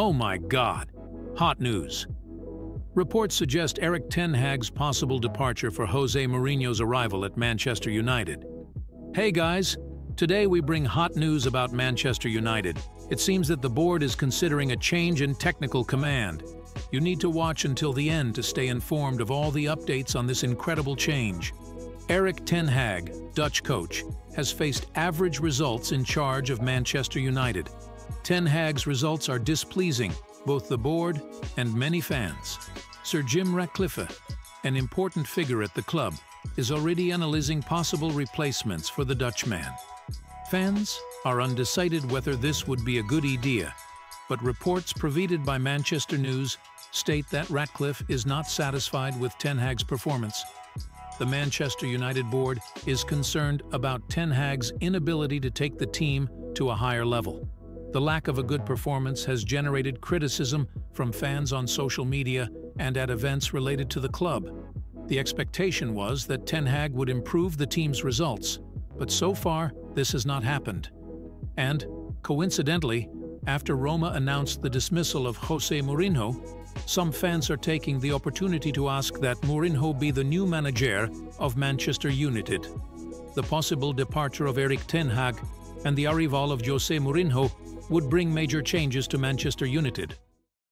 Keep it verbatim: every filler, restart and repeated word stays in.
Oh my God! Hot news. Reports suggest Erik ten Hag's possible departure for Jose Mourinho's arrival at Manchester United. Hey guys, today we bring hot news about Manchester United. It seems that the board is considering a change in technical command. You need to watch until the end to stay informed of all the updates on this incredible change. Erik ten Hag, Dutch coach, has faced average results in charge of Manchester United. Ten Hag's results are displeasing, both the board and many fans. Sir Jim Ratcliffe, an important figure at the club, is already analyzing possible replacements for the Dutchman. Fans are undecided whether this would be a good idea, but reports provided by Manchester News state that Ratcliffe is not satisfied with Ten Hag's performance. The Manchester United board is concerned about Ten Hag's inability to take the team to a higher level. The lack of a good performance has generated criticism from fans on social media and at events related to the club. The expectation was that Ten Hag would improve the team's results, but so far, this has not happened. And, coincidentally, after Roma announced the dismissal of Jose Mourinho, some fans are taking the opportunity to ask that Mourinho be the new manager of Manchester United. The possible departure of Erik ten Hag and the arrival of Jose Mourinho would bring major changes to Manchester United.